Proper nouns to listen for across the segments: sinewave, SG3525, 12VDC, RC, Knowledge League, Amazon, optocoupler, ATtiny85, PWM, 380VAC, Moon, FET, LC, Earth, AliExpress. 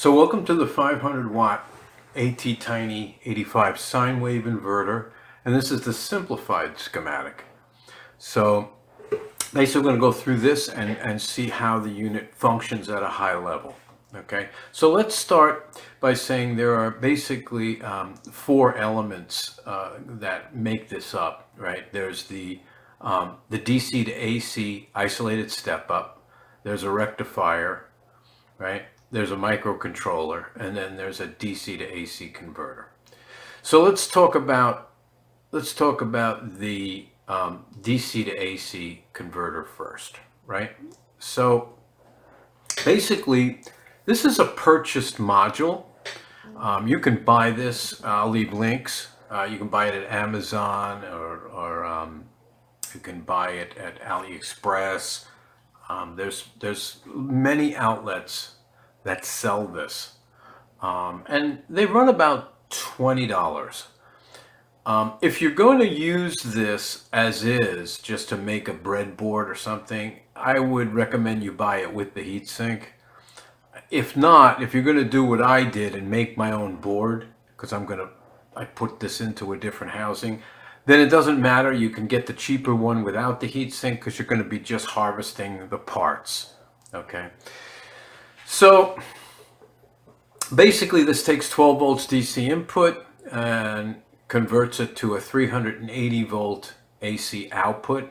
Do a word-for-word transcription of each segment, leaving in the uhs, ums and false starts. So welcome to the five hundred watt ATtiny eighty-five sine wave inverter, and this is the simplified schematic. So basically we're going to go through this and, and see how the unit functions at a high level. Okay, so let's start by saying there are basically um, four elements uh, that make this up, right? There's the, um, the D C to A C isolated step up, there's a rectifier, right? There's a microcontroller, and then there's a D C to A C converter. So let's talk about let's talk about the um, D C to A C converter first, right? So basically, this is a purchased module. Um, you can buy this. I'll leave links. Uh, you can buy it at Amazon, or, or um, you can buy it at AliExpress. Um, there's there's many outlets that sell this, um, and they run about twenty dollars. Um, if you're going to use this as is, just to make a breadboard or something, I would recommend you buy it with the heatsink. If not, if you're going to do what I did and make my own board, because I'm going to, I put this into a different housing, then it doesn't matter. You can get the cheaper one without the heatsink, because you're going to be just harvesting the parts. Okay. So basically this takes twelve volts D C input and converts it to a three hundred eighty volt A C output,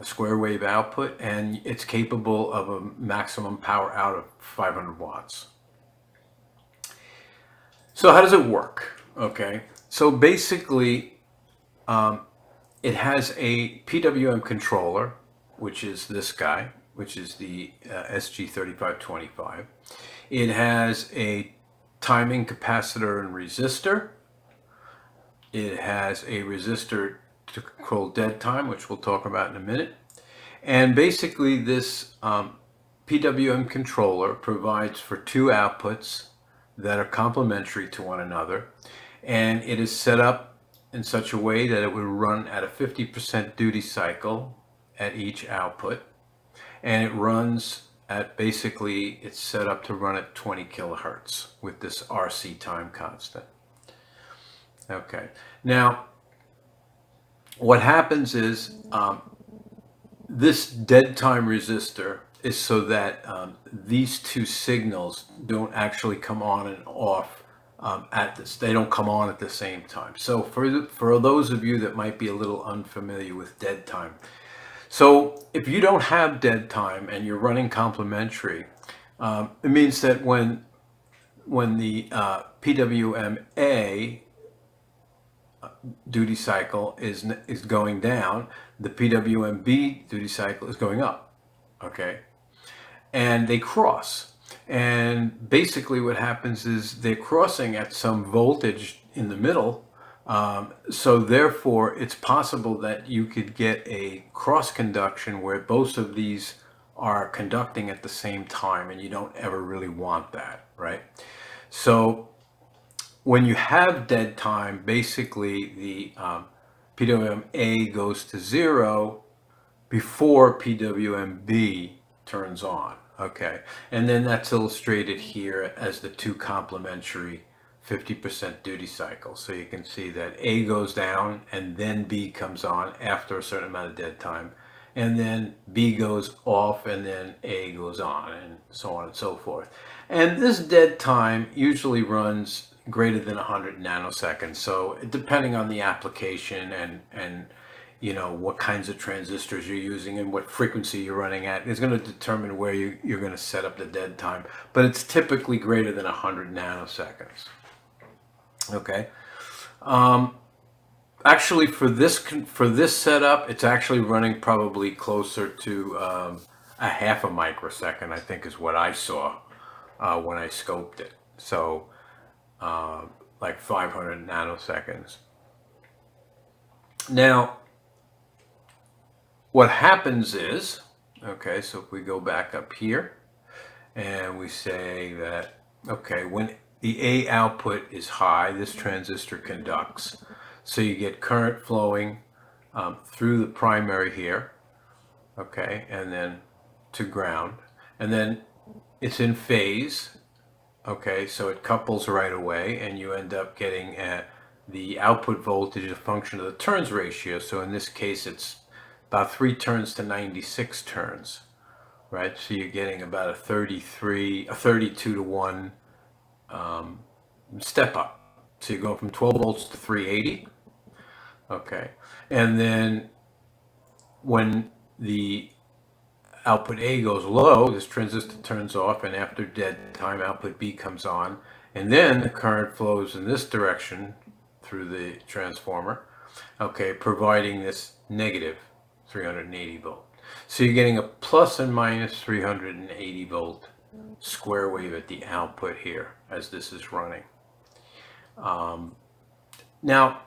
a square wave output, and it's capable of a maximum power out of five hundred watts. So how does it work? Okay, so basically um, it has a P W M controller, which is this guy, which is the uh, S G thirty-five twenty-five. It has a timing capacitor and resistor. It has a resistor to control dead time, which we'll talk about in a minute. And basically this um, P W M controller provides for two outputs that are complementary to one another. And it is set up in such a way that it would run at a fifty percent duty cycle at each output. And it runs at, basically, it's set up to run at twenty kilohertz with this R C time constant. Okay, now what happens is um, this dead time resistor is so that um, these two signals don't actually come on and off um, at this. They don't come on at the same time. So for, for those of you that might be a little unfamiliar with dead time, so if you don't have dead time and you're running complementary, um, it means that when, when the uh, P W M A duty cycle is, is going down, the P W M B duty cycle is going up, okay? And they cross. And basically what happens is they're crossing at some voltage in the middle. Um, so therefore, it's possible that you could get a cross conduction where both of these are conducting at the same time, and you don't ever really want that, right? So when you have dead time, basically the um, P W M A goes to zero before P W M B turns on, okay? And then that's illustrated here as the two complementary fifty percent duty cycle. So you can see that A goes down and then B comes on after a certain amount of dead time, and then B goes off and then A goes on, and so on and so forth. And this dead time usually runs greater than one hundred nanoseconds. So depending on the application and and you know what kinds of transistors you're using and what frequency you're running at, is going to determine where you, you're going to set up the dead time, but it's typically greater than one hundred nanoseconds. Okay, um, actually for this for this setup, it's actually running probably closer to um, a half a microsecond, I think, is what I saw uh, when I scoped it. So uh, like five hundred nanoseconds. Now, what happens is, okay, so if we go back up here and we say that, okay, when the A output is high, this transistor conducts. So you get current flowing um, through the primary here, okay, and then to ground. And then it's in phase Okay, so it couples right away, and you end up getting uh, the output voltage is a function of the turns ratio. So in this case, it's about three turns to ninety-six turns, right? So you're getting about a thirty-three, a thirty-two to one um, step up. So you're going from twelve volts to three eighty. Okay, and then when the output A goes low, this transistor turns off, and after dead time, output B comes on, and then the current flows in this direction through the transformer, okay, providing this negative three hundred eighty volt. So you're getting a plus and minus three hundred eighty volt square wave at the output here as this is running. Um, now,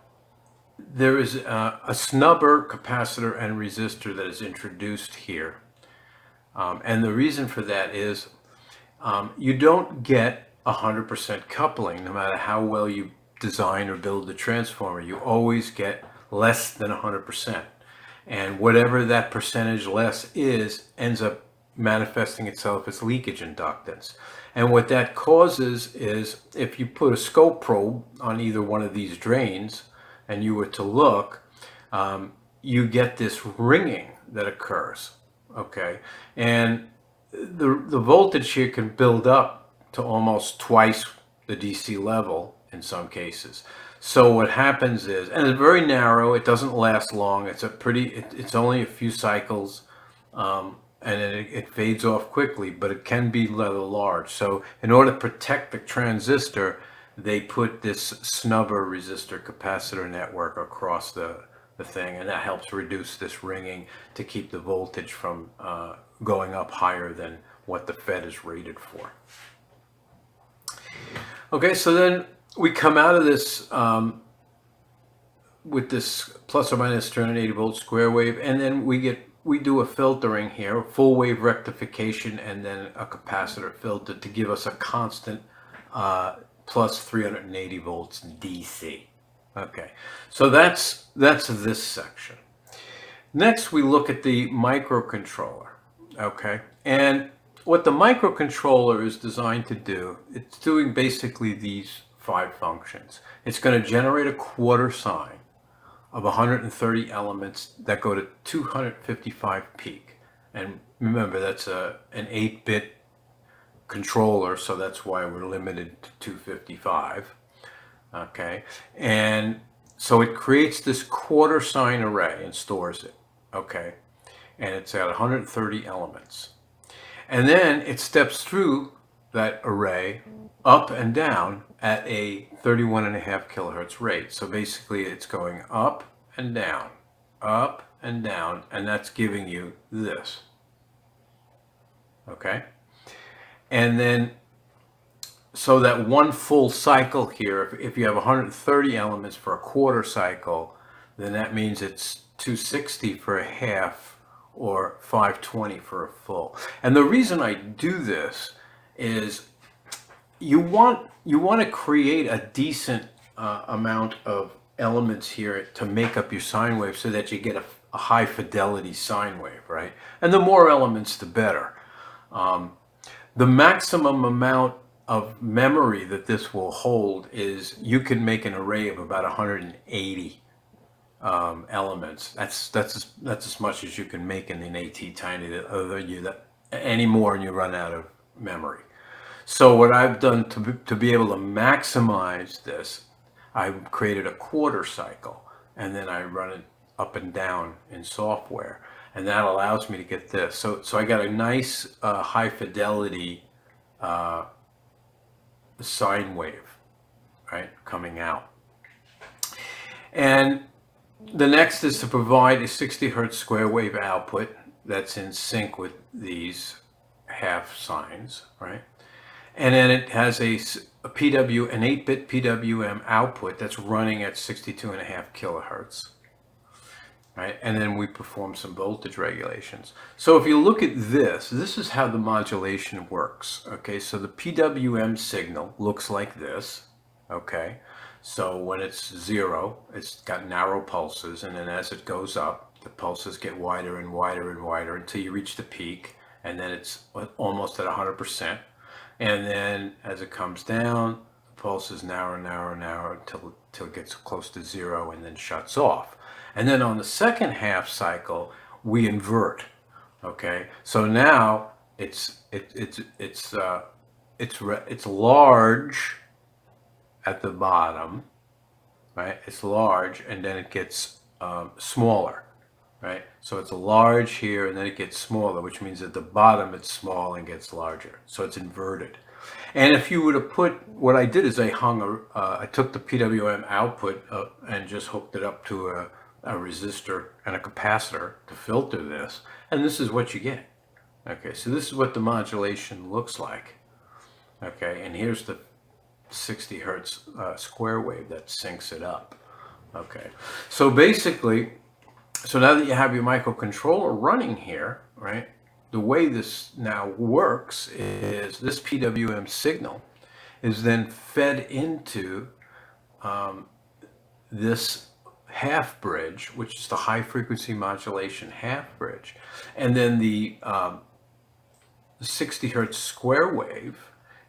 there is a, a snubber capacitor and resistor that is introduced here. Um, and the reason for that is um, you don't get one hundred percent coupling no matter how well you design or build the transformer. You always get less than one hundred percent. And whatever that percentage less is ends up manifesting itself as leakage inductance. And what that causes is, if you put a scope probe on either one of these drains and you were to look, um, you get this ringing that occurs. Okay, and the, the voltage here can build up to almost twice the D C level in some cases. So what happens is, and it's very narrow, it doesn't last long, it's a pretty, it, it's only a few cycles, um, and it, it fades off quickly, but it can be rather large. So in order to protect the transistor, they put this snubber resistor capacitor network across the the thing, and that helps reduce this ringing to keep the voltage from uh, going up higher than what the FET is rated for. Okay, so then we come out of this um, with this plus or minus three hundred eighty volt square wave, and then we get we do a filtering here, full wave rectification, and then a capacitor filter to give us a constant uh, plus three hundred eighty volts D C. Okay, so that's that's this section. Next, we look at the microcontroller. Okay, and what the microcontroller is designed to do, it's doing basically these five functions. It's going to generate a quarter sign of one hundred thirty elements that go to two hundred fifty-five peak. And remember, that's a an eight bit controller, so that's why we're limited to two hundred fifty-five. Okay, and so it creates this quarter sign array and stores it, okay? And it's at one hundred thirty elements. And then it steps through that array up and down at a thirty-one and a half kilohertz rate. So basically it's going up and down, up and down, and that's giving you this, okay? And then, so that one full cycle here, if, if you have one hundred thirty elements for a quarter cycle, then that means it's two hundred sixty for a half or five hundred twenty for a full. And the reason I do this is you want, you want to create a decent uh, amount of elements here to make up your sine wave so that you get a, a high fidelity sine wave, right? And the more elements, the better. Um, the maximum amount of memory that this will hold is, you can make an array of about one hundred eighty um, elements. That's that's as, that's as much as you can make in an ATtiny. Other you that any more, and you run out of memory. So what I've done to be, to be able to maximize this, I've created a quarter cycle, and then I run it up and down in software, and that allows me to get this. So so I got a nice uh, high fidelity Uh, the sine wave, right, coming out. And the next is to provide a sixty hertz square wave output that's in sync with these half signs, right? And then it has a, a P W, an eight bit P W M output that's running at sixty-two and a half kilohertz, right? And then we perform some voltage regulations. So if you look at this, this is how the modulation works. Okay, so the P W M signal looks like this. Okay, so when it's zero, it's got narrow pulses, and then as it goes up, the pulses get wider and wider and wider until you reach the peak, and then it's almost at one hundred percent. And then as it comes down, the pulse is narrow, narrow, narrow till, till it gets close to zero and then shuts off. And then on the second half cycle, we invert. Okay, so now it's it, it's it's uh, it's re it's large at the bottom, right? It's large, and then it gets um, smaller, right? So it's large here, and then it gets smaller, which means at the bottom it's small and gets larger. So it's inverted. And if you were to put, what I did is I hung a, uh, I took the P W M output uh, and just hooked it up to a, a resistor and a capacitor to filter this, and this is what you get. Okay, so this is what the modulation looks like. Okay, and here's the sixty hertz uh, square wave that syncs it up. Okay, so basically, so now that you have your microcontroller running here, right, the way this now works is this P W M signal is then fed into um, this half bridge, which is the high frequency modulation half bridge, and then the um, sixty hertz square wave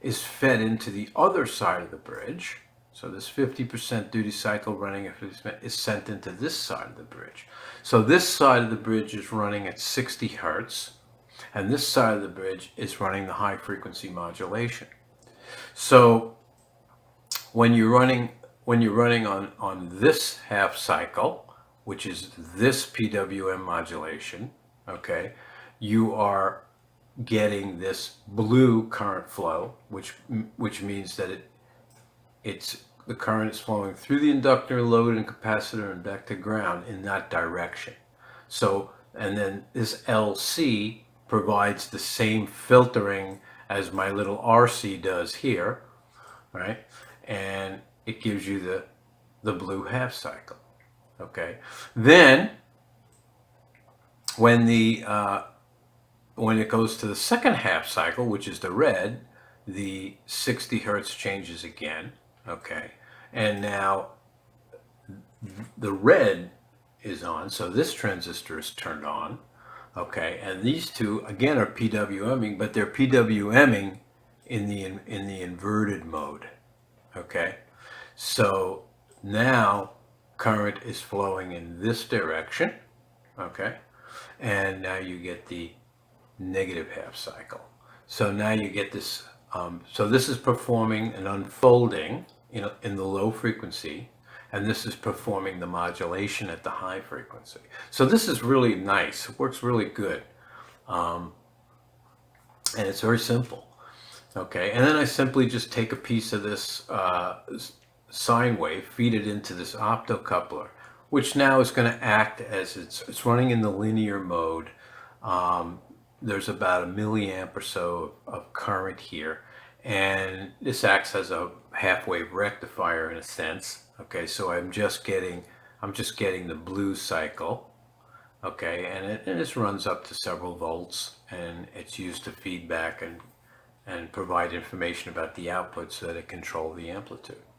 is fed into the other side of the bridge. So this fifty percent duty cycle running is sent into this side of the bridge. So this side of the bridge is running at sixty hertz, and this side of the bridge is running the high frequency modulation. So when you're running when you're running on on this half cycle, which is this P W M modulation, okay, you are getting this blue current flow, which which means that it it's the current is flowing through the inductor, load, and capacitor, and back to ground in that direction. So, and then this L C provides the same filtering as my little R C does here, right? And it gives you the the blue half cycle. Okay, then when the uh, when it goes to the second half cycle, which is the red, the sixty hertz changes again. Okay, and now the red is on, so this transistor is turned on. Okay, and these two again are P W Ming, but they're P W Ming in the in, in the inverted mode. Okay, so now current is flowing in this direction. Okay, and now you get the negative half cycle. So now you get this, um, so this is performing an unfolding in, a, in the low frequency, and this is performing the modulation at the high frequency. So this is really nice. It works really good. Um, and it's very simple. Okay, and then I simply just take a piece of this uh, sine wave, feed it into this optocoupler, which now is going to act as it's, it's running in the linear mode. Um, There's about a milliamp or so of current here, and this acts as a half wave rectifier in a sense. Okay, so I'm just getting, I'm just getting the blue cycle. Okay, and it and this runs up to several volts, and it's used to feedback and and provide information about the output so that it controls the amplitude.